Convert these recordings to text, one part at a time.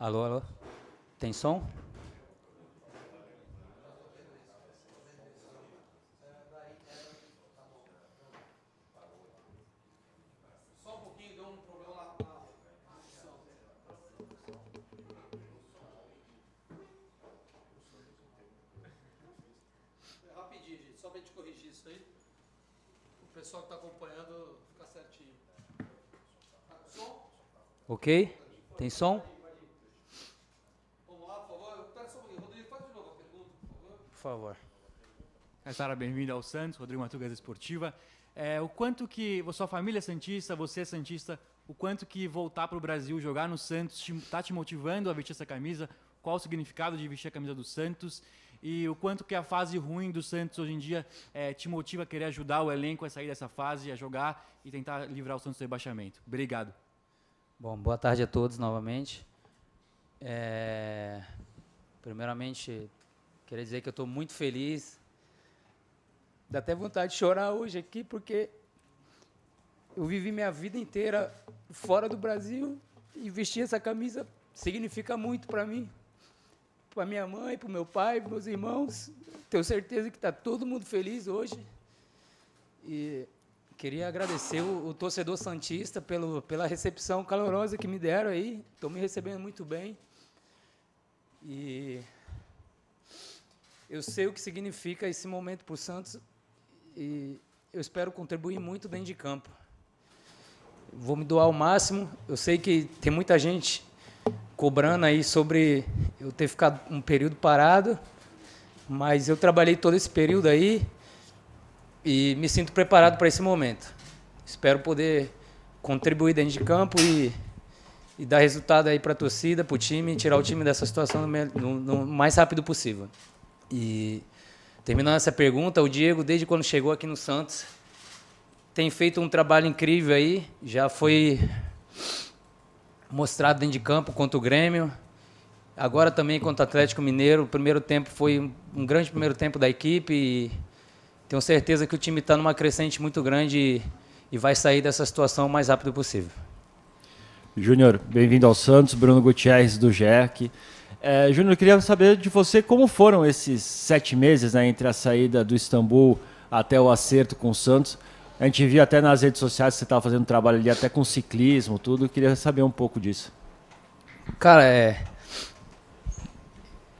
Alô, alô. Tem som? Ok? Tem som? Vamos lá, por favor. Rodrigo, faz de novo a pergunta, por favor. Caiçara, bem-vindo ao Santos, Rodrigo Matuguesa Esportiva. O quanto que sua família é santista, você é santista, o quanto que voltar para o Brasil, jogar no Santos, está te motivando a vestir essa camisa? Qual o significado de vestir a camisa do Santos? E o quanto que a fase ruim do Santos hoje em dia te motiva a querer ajudar o elenco a sair dessa fase, a jogar e tentar livrar o Santos do rebaixamento? Obrigado. Bom, boa tarde a todos novamente. Primeiramente, queria dizer que eu estou muito feliz. Dá até vontade de chorar hoje aqui, porque eu vivi minha vida inteira fora do Brasil e vestir essa camisa significa muito para mim, para minha mãe, para o meu pai, para meus irmãos. Tenho certeza que está todo mundo feliz hoje. E queria agradecer o torcedor santista pela recepção calorosa que me deram aí. Estão me recebendo muito bem. E eu sei o que significa esse momento para o Santos e eu espero contribuir muito dentro de campo. Vou me doar ao máximo. Eu sei que tem muita gente cobrando aí sobre eu ter ficado um período parado, mas eu trabalhei todo esse período aí e me sinto preparado para esse momento. Espero poder contribuir dentro de campo e dar resultado aí para a torcida, para o time, tirar o time dessa situação no mais rápido possível. E, terminando essa pergunta, o Diego, desde quando chegou aqui no Santos, tem feito um trabalho incrível aí, já foi mostrado dentro de campo contra o Grêmio, agora também contra o Atlético Mineiro. O primeiro tempo foi um grande primeiro tempo da equipe e tenho certeza que o time está numa crescente muito grande e vai sair dessa situação o mais rápido possível. Júnior, bem-vindo ao Santos. Bruno Gutierrez, do GEC. Júnior, queria saber de você como foram esses 7 meses, né, entre a saída do Istambul até o acerto com o Santos. A gente viu até nas redes sociais que você estava fazendo um trabalho ali até com ciclismo, tudo. Queria saber um pouco disso. Cara,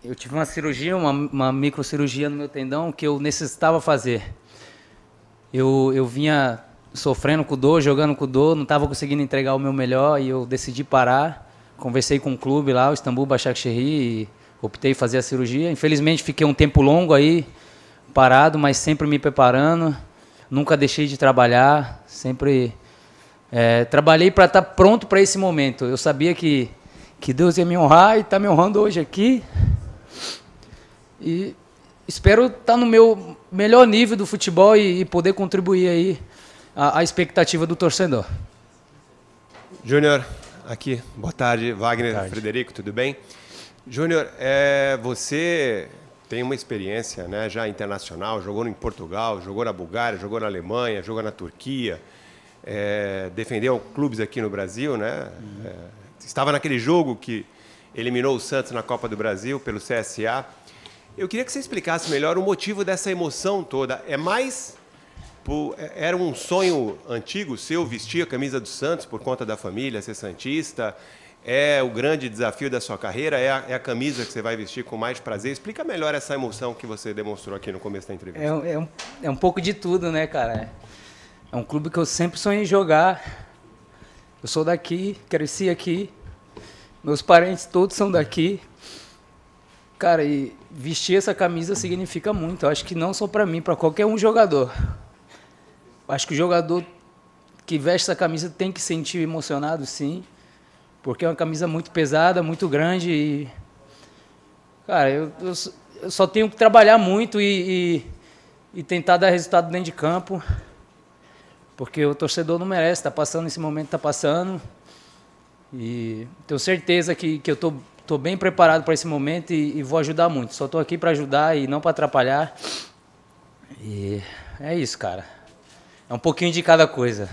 eu tive uma cirurgia, uma microcirurgia no meu tendão que eu necessitava fazer. Eu vinha sofrendo com dor, jogando com dor, não estava conseguindo entregar o meu melhor e eu decidi parar. Conversei com um clube lá, o Istambul Başakşehir, e optei em fazer a cirurgia. Infelizmente fiquei um tempo longo aí, parado, mas sempre me preparando. Nunca deixei de trabalhar, sempre trabalhei para estar pronto para esse momento. Eu sabia que Deus ia me honrar e está me honrando hoje aqui. E espero estar no meu melhor nível do futebol e poder contribuir aí à expectativa do torcedor. Júnior, aqui, boa tarde. Wagner, boa tarde. Frederico, tudo bem? Júnior, você tem uma experiência, né, já internacional, jogou em Portugal, jogou na Bulgária, jogou na Alemanha, jogou na Turquia, defendeu clubes aqui no Brasil, né? Estava naquele jogo que eliminou o Santos na Copa do Brasil pelo CSA. Eu queria que você explicasse melhor o motivo dessa emoção toda. Era um sonho antigo seu vestir a camisa do Santos por conta da família, ser santista? É o grande desafio da sua carreira? É a camisa que você vai vestir com mais prazer? Explica melhor essa emoção que você demonstrou aqui no começo da entrevista. É um pouco de tudo, né, cara? É um clube que eu sempre sonhei em jogar. Eu sou daqui, cresci aqui. Meus parentes todos são daqui. Cara, e vestir essa camisa significa muito. Eu acho que não só para mim, para qualquer um jogador. Eu acho que o jogador que veste essa camisa tem que se sentir emocionado, sim, porque é uma camisa muito pesada, muito grande. E, cara, eu só tenho que trabalhar muito e tentar dar resultado dentro de campo, porque o torcedor não merece. Tá passando esse momento, tá passando. E tenho certeza que eu estou bem preparado para esse momento e vou ajudar muito. Só estou aqui para ajudar e não para atrapalhar. E é isso, cara. É um pouquinho de cada coisa.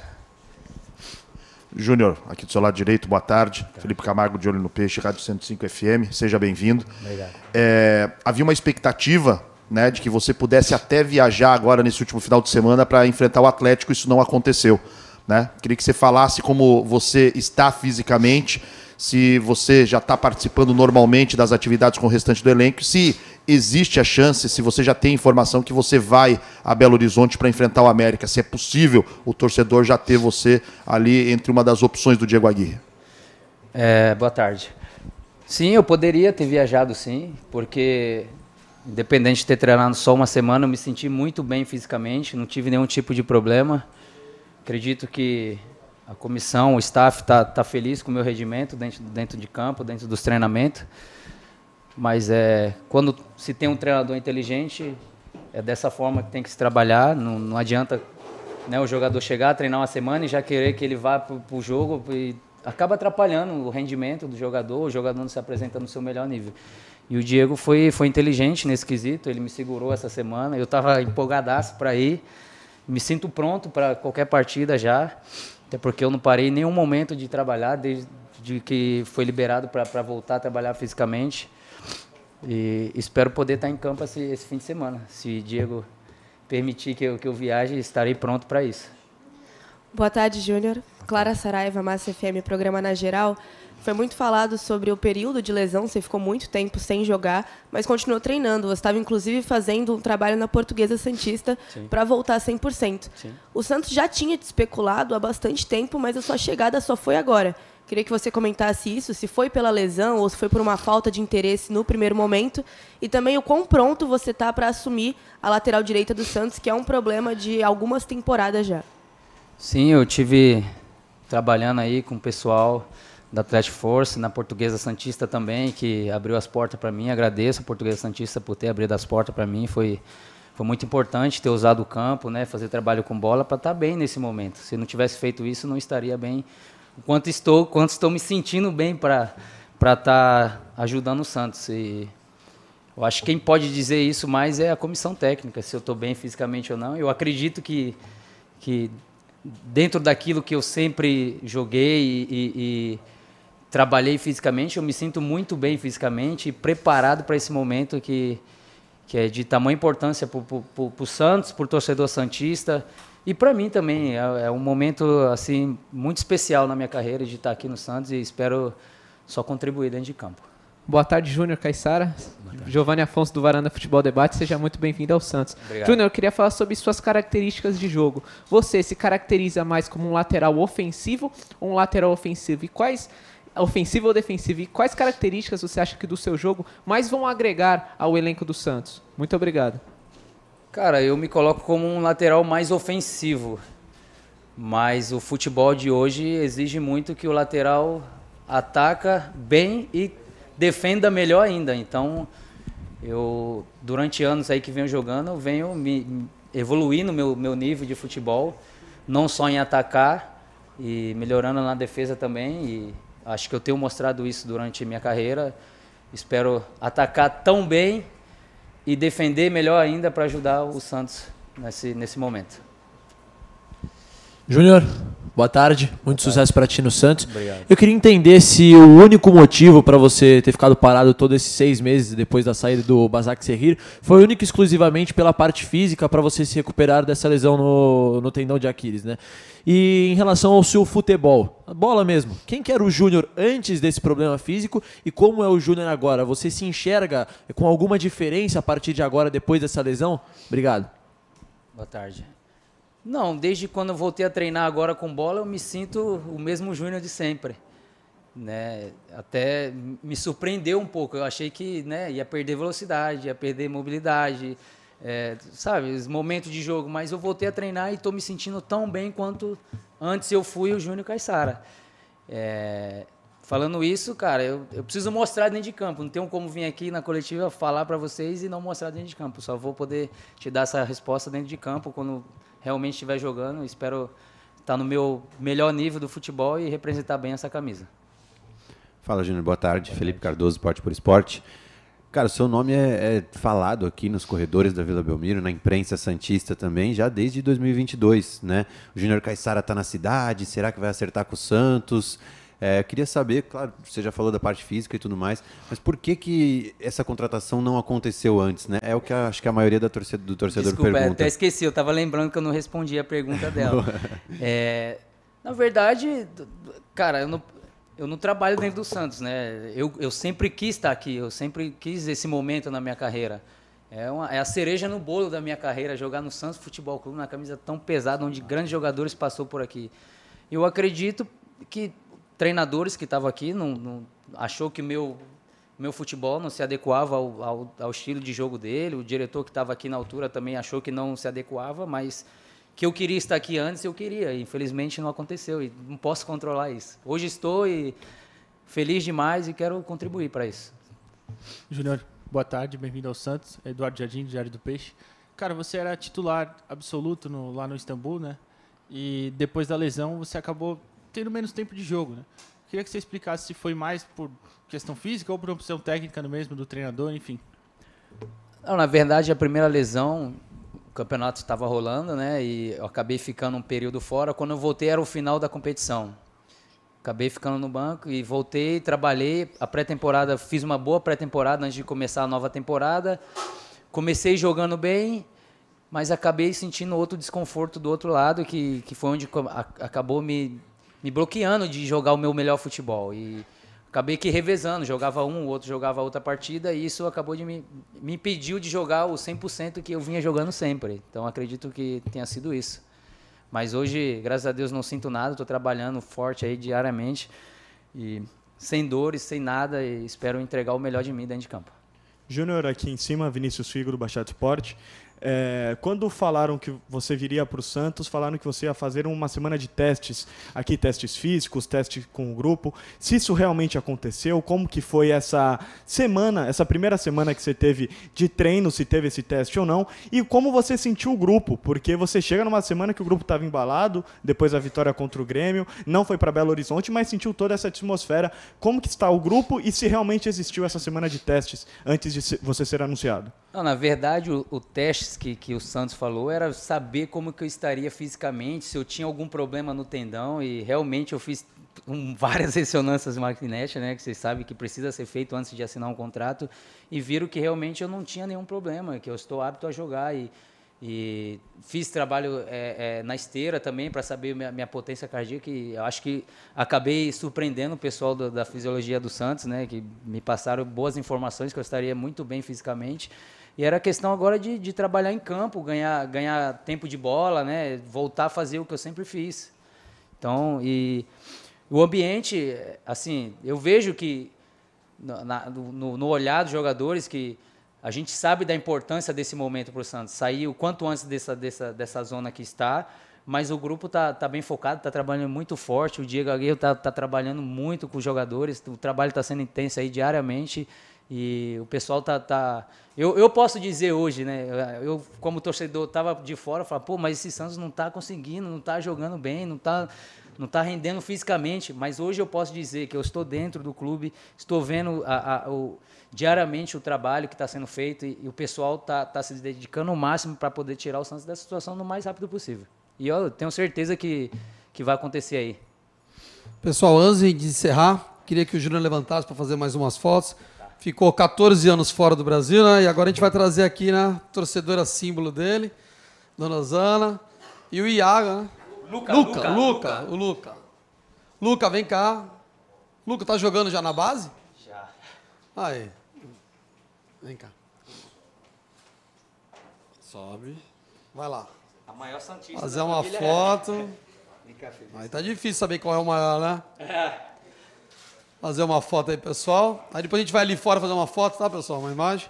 Júnior, aqui do seu lado direito, boa tarde. Tá. Felipe Camargo, de Olho no Peixe, Rádio 105 FM. Seja bem-vindo. Obrigado. É, havia uma expectativa, né, de que você pudesse até viajar agora nesse último final de semana para enfrentar o Atlético. Isso não aconteceu, né? Queria que você falasse como você está fisicamente, se você já está participando normalmente das atividades com o restante do elenco, se existe a chance, se você já tem informação que você vai a Belo Horizonte para enfrentar o América, se é possível o torcedor já ter você ali entre uma das opções do Diego Aguirre. É, boa tarde. Sim, eu poderia ter viajado, sim, porque independente de ter treinado só uma semana, eu me senti muito bem fisicamente, não tive nenhum tipo de problema. Acredito que a comissão, o staff tá feliz com o meu rendimento dentro de campo, dentro dos treinamentos. Mas quando se tem um treinador inteligente, é dessa forma que tem que se trabalhar. Não, não adianta, né, o jogador chegar, treinar uma semana e já querer que ele vá para o jogo. E acaba atrapalhando o rendimento do jogador, o jogador não se apresenta no seu melhor nível. E o Diego foi inteligente nesse quesito, ele me segurou essa semana. Eu estava empolgadaço para ir. Me sinto pronto para qualquer partida já, até porque eu não parei em nenhum momento de trabalhar desde que foi liberado para voltar a trabalhar fisicamente. E espero poder estar em campo esse fim de semana. Se Diego permitir que eu viaje, estarei pronto para isso. Boa tarde, Júnior. Clara Saraiva, Massa FM, programa Na Geral. Foi muito falado sobre o período de lesão, você ficou muito tempo sem jogar, mas continuou treinando. Você estava, inclusive, fazendo um trabalho na Portuguesa Santista para voltar 100%. Sim. O Santos já tinha te especulado há bastante tempo, mas a sua chegada só foi agora. Queria que você comentasse isso, se foi pela lesão ou se foi por uma falta de interesse no primeiro momento, e também o quão pronto você está para assumir a lateral direita do Santos, que é um problema de algumas temporadas já. Sim, eu tive trabalhando aí com o pessoal da Atlético Force, na Portuguesa Santista também, que abriu as portas para mim. Agradeço a Portuguesa Santista por ter abrido as portas para mim. Foi muito importante ter usado o campo, né, fazer trabalho com bola para estar bem nesse momento. Se não tivesse feito isso, não estaria bem o quanto estou me sentindo bem para estar ajudando o Santos. E eu acho que quem pode dizer isso mais é a comissão técnica, se eu estou bem fisicamente ou não. Eu acredito que dentro daquilo que eu sempre joguei e trabalhei fisicamente, eu me sinto muito bem fisicamente e preparado para esse momento que é de tamanha importância para o Santos, para o torcedor santista e para mim também. É um momento assim muito especial na minha carreira de estar aqui no Santos e espero só contribuir dentro de campo. Boa tarde, Júnior Caiçara, Giovanni Afonso do Varanda Futebol Debate, seja muito bem-vindo ao Santos. Júnior, eu queria falar sobre suas características de jogo. Você se caracteriza mais como um lateral ofensivo ou um lateral ofensivo? E quais, ofensivo ou defensivo, e quais características você acha que do seu jogo mais vão agregar ao elenco do Santos? Muito obrigado. Cara, eu me coloco como um lateral mais ofensivo, mas o futebol de hoje exige muito que o lateral ataca bem e defenda melhor ainda. Então, eu, durante anos aí que venho jogando, eu venho me evoluindo no meu nível de futebol, não só em atacar, e melhorando na defesa também. E acho que eu tenho mostrado isso durante minha carreira. Espero atacar tão bem e defender melhor ainda para ajudar o Santos nesse momento. Júnior, boa tarde, muito sucesso para ti no Santos. Obrigado. Eu queria entender se o único motivo para você ter ficado parado todos esses 6 meses depois da saída do Başakşehir foi único e exclusivamente pela parte física para você se recuperar dessa lesão no tendão de Aquiles, né? E em relação ao seu futebol, a bola mesmo, quem que era o Júnior antes desse problema físico e como é o Júnior agora? Você se enxerga com alguma diferença a partir de agora depois dessa lesão? Obrigado. Boa tarde. Não, desde quando eu voltei a treinar agora com bola, eu me sinto o mesmo Júnior de sempre, né? Até me surpreendeu um pouco. Eu achei que, né, ia perder velocidade, ia perder mobilidade, sabe, os momentos de jogo. Mas eu voltei a treinar e estou me sentindo tão bem quanto antes eu fui o Júnior Caiçara. Falando isso, cara, eu preciso mostrar dentro de campo. Não tenho como vir aqui na coletiva falar para vocês e não mostrar dentro de campo. Só vou poder te dar essa resposta dentro de campo quando realmente estiver jogando. Espero estar no meu melhor nível do futebol e representar bem essa camisa. Fala, Júnior. Boa tarde. Felipe Cardoso, Esporte por Esporte. Cara, seu nome é falado aqui nos corredores da Vila Belmiro, na imprensa santista também, já desde 2022, né? O Júnior Caiçara está na cidade, será que vai acertar com o Santos? Eu queria saber, claro, você já falou da parte física e tudo mais, mas por que que essa contratação não aconteceu antes, né? É o que acho que a maioria do torcedor pergunta. Desculpa, até esqueci, eu estava lembrando que eu não respondi a pergunta dela. Na verdade, cara, eu não trabalho dentro do Santos, né? Eu sempre quis estar aqui, eu sempre quis esse momento na minha carreira. É a cereja no bolo da minha carreira, jogar no Santos Futebol Clube, na camisa tão pesada, onde grandes jogadores passou por aqui. Eu acredito que treinadores que estavam aqui não achou que meu futebol não se adequava ao estilo de jogo dele, o diretor que estava aqui na altura também achou que não se adequava, mas que eu queria estar aqui antes, eu queria. Infelizmente não aconteceu e não posso controlar isso. Hoje estou e feliz demais e quero contribuir para isso. Júnior, boa tarde, bem-vindo ao Santos. Eduardo Jardim, do Diário do Peixe. Cara, você era titular absoluto lá no Istambul, né? E depois da lesão você acabou tendo menos tempo de jogo, né? Queria que você explicasse se foi mais por questão física ou por opção técnica mesmo do treinador, enfim. Não, na verdade, a primeira lesão... O campeonato estava rolando, né? E eu acabei ficando um período fora. Quando eu voltei, era o final da competição. Acabei ficando no banco e voltei, trabalhei. A pré-temporada, fiz uma boa pré-temporada antes de começar a nova temporada. Comecei jogando bem, mas acabei sentindo outro desconforto do outro lado, que foi onde acabou me bloqueando de jogar o meu melhor futebol. E acabei que revezando, jogava um, o outro jogava outra partida, e isso acabou de me impediu de jogar o 100% que eu vinha jogando sempre. Então acredito que tenha sido isso. Mas hoje, graças a Deus, não sinto nada, estou trabalhando forte aí diariamente, e sem dores, sem nada, e espero entregar o melhor de mim dentro de campo. Júnior, aqui em cima, Vinícius Figo, do Baixada Esporte. Quando falaram que você viria para o Santos, falaram que você ia fazer uma semana de testes, aqui testes físicos, testes com o grupo. Se isso realmente aconteceu, como que foi essa semana, essa primeira semana que você teve de treino, se teve esse teste ou não, e como você sentiu o grupo, porque você chega numa semana que o grupo estava embalado, depois da vitória contra o Grêmio, não foi para Belo Horizonte, mas sentiu toda essa atmosfera. Como que está o grupo e se realmente existiu essa semana de testes antes de você ser anunciado? Não, na verdade, o teste que o Santos falou era saber como que eu estaria fisicamente, se eu tinha algum problema no tendão, e realmente eu fiz várias ressonâncias magnéticas, né, que vocês sabem que precisa ser feito antes de assinar um contrato, e viram que realmente eu não tinha nenhum problema, que eu estou apto a jogar, e fiz trabalho na esteira também para saber minha potência cardíaca, e eu acho que acabei surpreendendo o pessoal da fisiologia do Santos, né, que me passaram boas informações que eu estaria muito bem fisicamente. E era questão agora de trabalhar em campo, ganhar tempo de bola, né? Voltar a fazer o que eu sempre fiz. Então, e o ambiente, assim, eu vejo que no olhar dos jogadores que a gente sabe da importância desse momento para o Santos, sair o quanto antes dessa zona que está, mas o grupo tá bem focado, tá trabalhando muito forte, o Diego Aguirre tá trabalhando muito com os jogadores, o trabalho está sendo intenso aí diariamente. E o pessoal Eu posso dizer hoje, né? Eu, como torcedor, estava de fora, falava, pô, mas esse Santos não está conseguindo, não está jogando bem, não tá rendendo fisicamente. Mas hoje eu posso dizer que eu estou dentro do clube, estou vendo diariamente o trabalho que está sendo feito, e o pessoal tá se dedicando ao máximo para poder tirar o Santos dessa situação no mais rápido possível. E eu tenho certeza que vai acontecer aí. Pessoal, antes de encerrar, queria que o Júnior levantasse para fazer mais umas fotos. Ficou 14 anos fora do Brasil, né? E agora a gente vai trazer aqui, né, torcedora símbolo dele, Dona Zana, e o Iago, né? Luca. Luca, vem cá. Luca, tá jogando já na base? Já. Aí. Vem cá. Sobe. Vai lá. A maior santista. Fazer uma foto. Vem cá, filho. Aí tá difícil saber qual é o maior, né? É. Fazer uma foto aí, pessoal. Aí depois a gente vai ali fora fazer uma foto, tá, pessoal? Uma imagem.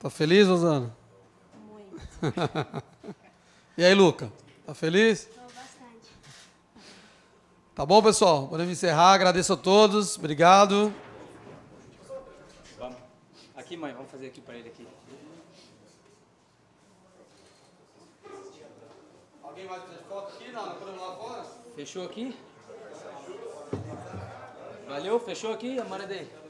Tá feliz, Rosana? Muito. E aí, Luca? Tá feliz? Tô bastante. Tá bom, pessoal? Podemos encerrar. Agradeço a todos. Obrigado. Vamos. Aqui, mãe. Vamos fazer aqui pra ele aqui. Alguém vai fazer foto aqui? Não podemos lá fora? Fechou aqui? Valeu, fechou aqui, Amaradei?